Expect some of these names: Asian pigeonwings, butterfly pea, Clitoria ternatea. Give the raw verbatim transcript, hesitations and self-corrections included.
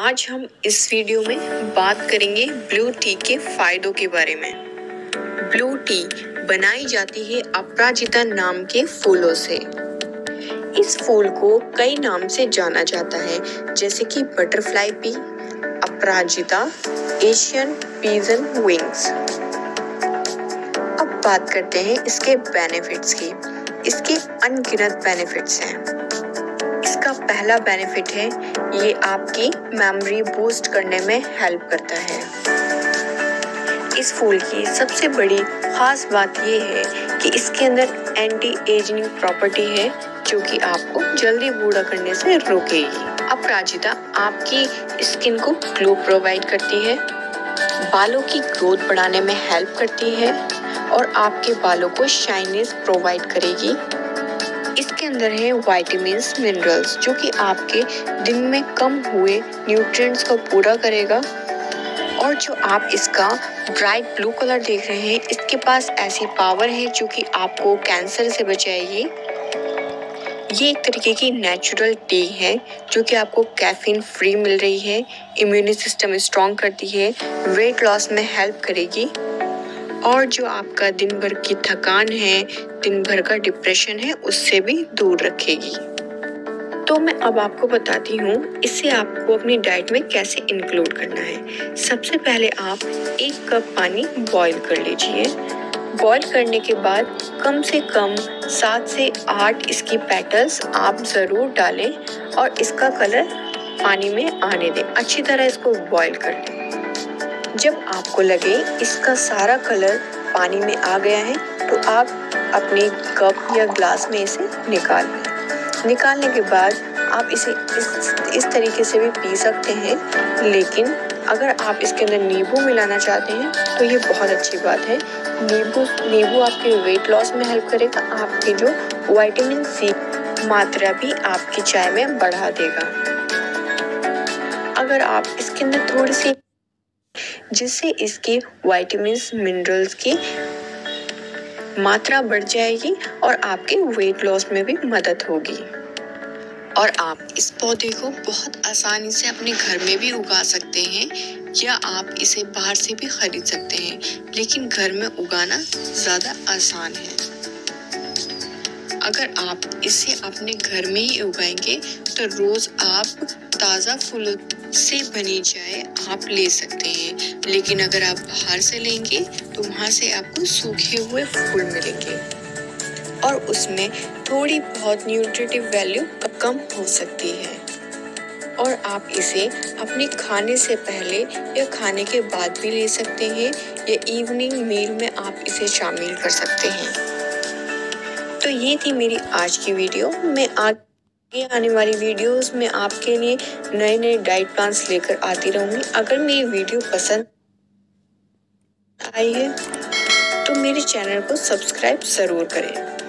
आज हम इस वीडियो में बात करेंगे ब्लू टी के फायदों के बारे में। ब्लू टी बनाई जाती है अपराजिता नाम के फूलों से। इस फूल को कई नाम से जाना जाता है, जैसे कि बटरफ्लाई पी, अपराजिता, एशियन पीजन विंग्स। अब बात करते हैं इसके बेनिफिट्स की। इसके अनगिनत बेनिफिट्स हैं। इसका पहला बेनिफिट है, ये आपकी मेमोरी बूस्ट करने में हेल्प करता है। इस फूल की सबसे बड़ी खास बात ये है कि इसके अंदर एंटी एजिंग प्रॉपर्टी है, जो कि आपको जल्दी बूढ़ा करने से रोकेगी। अपराजिता आपकी स्किन को ग्लो प्रोवाइड करती है, बालों की ग्रोथ बढ़ाने में हेल्प करती है और आपके बालों को शाइनेस प्रोवाइड करेगी। इसके अंदर है विटामिन्स, मिनरल्स, जो कि आपके दिन में कम हुए न्यूट्रिएंट्स को पूरा करेगा। और जो आप इसका ब्राइट ब्लू कलर देख रहे हैं, इसके पास ऐसी पावर है जो कि आपको कैंसर से बचाएगी। ये एक तरीके की नेचुरल टी है जो कि आपको कैफीन फ्री मिल रही है, इम्यून सिस्टम स्ट्रॉन्ग करती है, वेट लॉस में हेल्प करेगी। और जो आपका दिन भर की थकान है, दिन भर का डिप्रेशन है, उससे भी दूर रखेगी। तो मैं अब आपको बताती हूँ इसे आपको अपनी डाइट में कैसे इंक्लूड करना है। सबसे पहले आप एक कप पानी बॉईल कर लीजिए। बॉईल करने के बाद कम से कम सात से आठ इसकी पेटल्स आप ज़रूर डालें और इसका कलर पानी में आने दें। अच्छी तरह इसको बॉईल कर लें। जब आपको लगे इसका सारा कलर पानी में आ गया है, तो आप अपने कप या ग्लास में इसे निकाल लें। निकालने के बाद आप इसे इस इस तरीके से भी पी सकते हैं, लेकिन अगर आप इसके अंदर नींबू मिलाना चाहते हैं तो ये बहुत अच्छी बात है। नींबू नींबू आपके वेट लॉस में हेल्प करेगा। आपकी जो विटामिन सी मात्रा भी आपकी चाय में बढ़ा देगा। अगर आप इसके अंदर थोड़ी सी, जिससे इसके विटामिन्स, मिनरल्स की मात्रा बढ़ जाएगी और आपके वेट लॉस में भी मदद होगी। और आप इस पौधे को बहुत आसानी से अपने घर में भी उगा सकते हैं या आप इसे बाहर से भी खरीद सकते हैं, लेकिन घर में उगाना ज़्यादा आसान है। अगर आप इसे अपने घर में ही उगाएंगे तो रोज़ आप ताज़ा फूलों से बनी चाय आप ले सकते हैं, लेकिन अगर आप बाहर से लेंगे तो वहाँ से आपको सूखे हुए फूल मिलेंगे और उसमें थोड़ी बहुत न्यूट्रिटिव वैल्यू कम हो सकती है। और आप इसे अपने खाने से पहले या खाने के बाद भी ले सकते हैं या इवनिंग मील में आप इसे शामिल कर सकते हैं। तो ये थी मेरी आज की वीडियो। मैं आगे आने वाली वीडियोस में आपके लिए नए नए डाइट प्लान्स लेकर आती रहूँगी। अगर मेरी वीडियो पसंद आई है तो मेरे चैनल को सब्सक्राइब ज़रूर करें।